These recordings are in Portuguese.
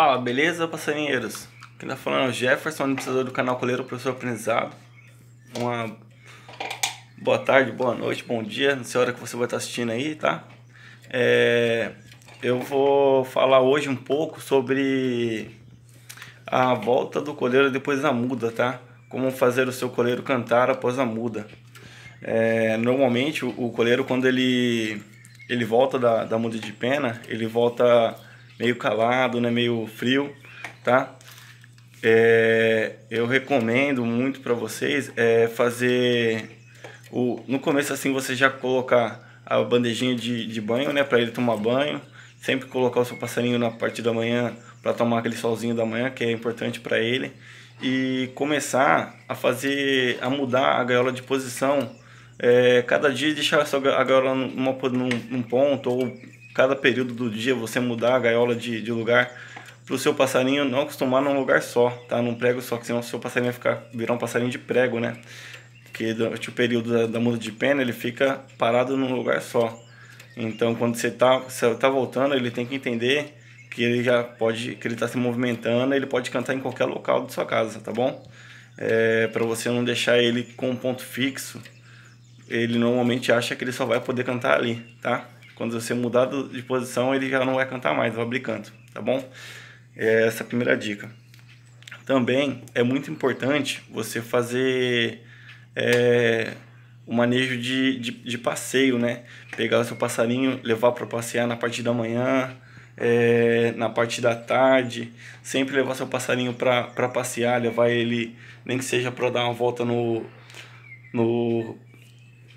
Fala, beleza, passarinheiros? Quem tá falando é o Jefferson, administrador do canal Coleiro Professor Aprendizado. Uma boa tarde, boa noite, bom dia, não sei a hora que você vai estar assistindo aí, tá? Eu vou falar hoje um pouco sobre a volta do coleiro depois da muda, tá? Como fazer o seu coleiro cantar após a muda. Normalmente o coleiro, quando ele volta da muda de pena, ele volta meio calado, né? Meio frio, tá? Eu recomendo muito para vocês fazer no começo, assim, você já colocar a bandejinha de banho, né? Para ele tomar banho. Sempre colocar o seu passarinho na parte da manhã para tomar aquele solzinho da manhã, que é importante para ele. E começar a mudar a gaiola de posição. Cada dia deixar a gaiola num ponto, ou cada período do dia você mudar a gaiola de lugar, para o seu passarinho não acostumar num lugar só, tá? Num prego só, que senão o seu passarinho vai virar um passarinho de prego, né? Porque durante o período da muda de pena ele fica parado num lugar só. Então quando você tá voltando, ele tem que entender que ele já pode, que ele está se movimentando, ele pode cantar em qualquer local da sua casa, tá bom? Para você não deixar ele com um ponto fixo. Ele normalmente acha que ele só vai poder cantar ali, tá? Quando você mudar de posição, ele já não vai cantar mais, vai abrir canto, tá bom? Essa é a primeira dica. Também é muito importante você fazer o manejo de passeio, né? Pegar o seu passarinho, levar para passear na parte da manhã, na parte da tarde. Sempre levar seu passarinho para passear, levar ele, nem que seja para dar uma volta no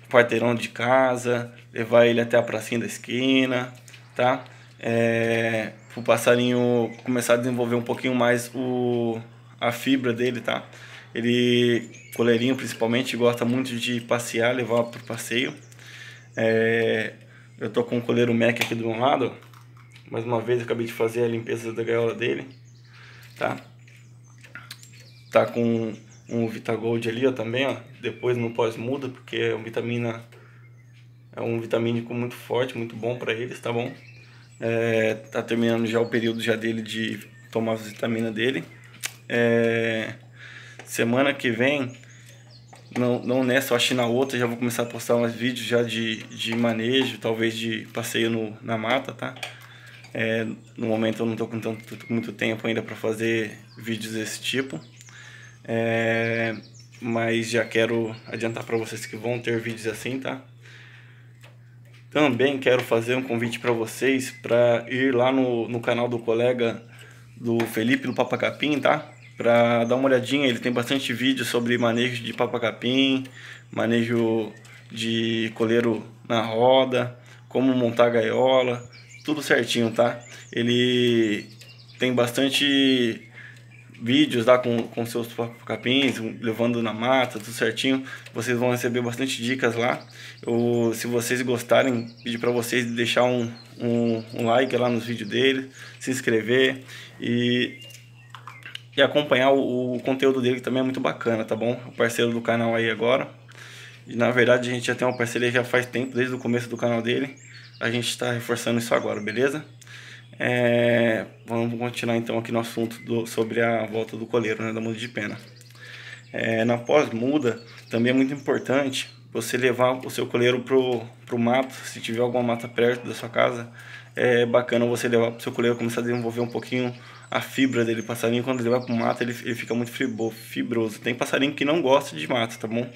quarteirão de casa, levar ele até a pracinha da esquina, tá? O passarinho começar a desenvolver um pouquinho mais a fibra dele, tá? Ele, coleirinho principalmente, gosta muito de passear, levar pro passeio. Eu tô com o coleiro Mac aqui do meu lado, mais uma vez eu acabei de fazer a limpeza da gaiola dele, tá? Tá com um Vitagold ali, ó, também, ó, depois no pós-muda, porque é um vitamínico muito forte, muito bom para eles, tá bom? Tá terminando já o período já dele de tomar as vitaminas dele. Semana que vem, não nessa, eu acho que na outra, já vou começar a postar uns vídeos já de manejo, talvez de passeio na mata, tá? No momento eu não tô com muito tempo ainda para fazer vídeos desse tipo. Mas já quero adiantar para vocês que vão ter vídeos assim, tá? Também quero fazer um convite para vocês para ir lá no canal do colega do Felipe, do Papa-capim, tá? Para dar uma olhadinha, ele tem bastante vídeo sobre manejo de Papa-capim, manejo de coleiro na roda, como montar gaiola, tudo certinho, tá? Ele tem bastante vídeos lá com seus capins, levando na mata, tudo certinho. Vocês vão receber bastante dicas lá. Se vocês gostarem, pedir para vocês deixar um like lá nos vídeos dele, se inscrever e acompanhar o conteúdo dele, que também é muito bacana, tá bom? O parceiro do canal aí agora. E, na verdade, a gente já tem uma parceria já faz tempo, desde o começo do canal dele. A gente está reforçando isso agora, beleza? Vamos continuar então aqui no assunto sobre a volta do coleiro, né, da muda de pena. Na pós-muda também é muito importante você levar o seu coleiro pro mato. Se tiver alguma mata perto da sua casa, é bacana você levar pro seu coleiro começar a desenvolver um pouquinho a fibra dele. Passarinho, quando ele vai pro mato, ele fica muito fibroso. Tem passarinho que não gosta de mato, tá bom?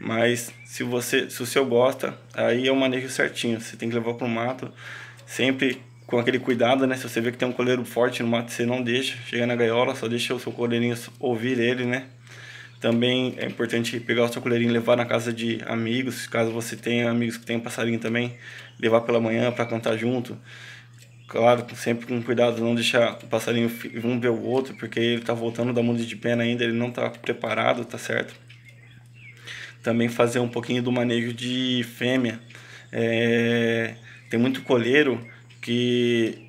Mas se o seu gosta, aí é o manejo certinho. Você tem que levar pro mato sempre com aquele cuidado, né? Se você vê que tem um coleiro forte no mato, você não deixa, chega na gaiola, só deixa o seu coleirinho ouvir ele, né? Também é importante pegar o seu coleirinho e levar na casa de amigos, caso você tenha amigos que tenham passarinho também, levar pela manhã para cantar junto. Claro, sempre com cuidado, não deixar o passarinho um ver o outro, porque ele tá voltando da muda de pena ainda, ele não tá preparado, tá certo? Também fazer um pouquinho do manejo de fêmea. Tem muito coleiro que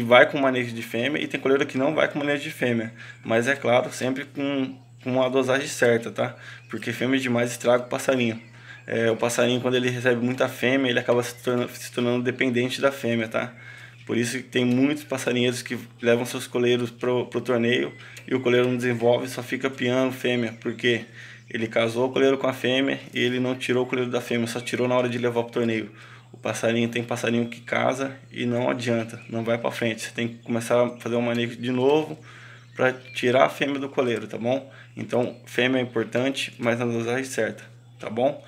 vai com manejo de fêmea, e tem coleiro que não vai com manejo de fêmea, mas é claro, sempre com uma dosagem certa, tá? Porque fêmea demais estraga o passarinho. O passarinho, quando ele recebe muita fêmea, ele acaba se tornando dependente da fêmea, tá? Por isso que tem muitos passarinheiros que levam seus coleiros pro torneio e o coleiro não desenvolve, só fica piando fêmea, porque ele casou o coleiro com a fêmea e ele não tirou o coleiro da fêmea, só tirou na hora de levar pro torneio. O passarinho, tem passarinho que casa e não adianta, não vai pra frente. Você tem que começar a fazer um manejo de novo para tirar a fêmea do coleiro, tá bom? Então fêmea é importante, mas na dosagem certa, tá bom?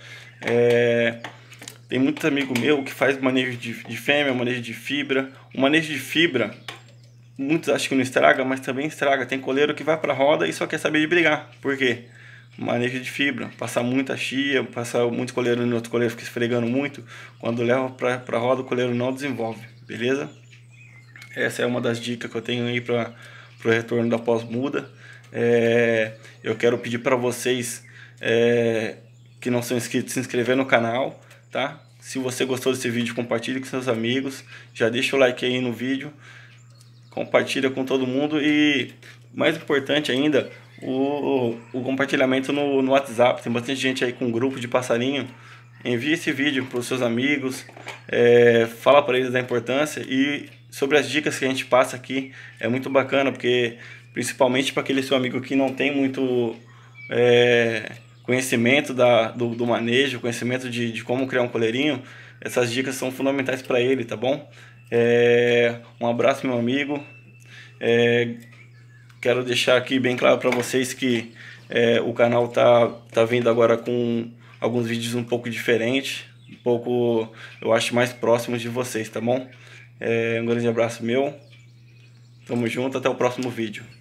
Tem muitos amigos meus que faz manejo de fêmea, manejo de fibra. O manejo de fibra, muitos acham que não estraga, mas também estraga. Tem coleiro que vai pra roda e só quer saber de brigar. Por quê? Manejo de fibra, passar muita chia, passar muito coleiro no outro coleiro, fica esfregando muito. Quando leva pra roda, o coleiro não desenvolve, beleza? Essa é uma das dicas que eu tenho aí pro retorno da pós-muda. Eu quero pedir pra vocês que não são inscritos, se inscrever no canal, tá? Se você gostou desse vídeo, compartilhe com seus amigos, já deixa o like aí no vídeo, compartilha com todo mundo e, mais importante ainda, o compartilhamento no WhatsApp. Tem bastante gente aí com um grupo de passarinho. Envie esse vídeo para os seus amigos, fala para eles da importância e sobre as dicas que a gente passa aqui. É muito bacana, porque principalmente para aquele seu amigo que não tem muito conhecimento do manejo, conhecimento de como criar um coleirinho, essas dicas são fundamentais para ele, tá bom? Um abraço, meu amigo. Quero deixar aqui bem claro para vocês que o canal tá vindo agora com alguns vídeos um pouco diferentes, um pouco, eu acho, mais próximos de vocês, tá bom? Um grande abraço meu, tamo junto, até o próximo vídeo.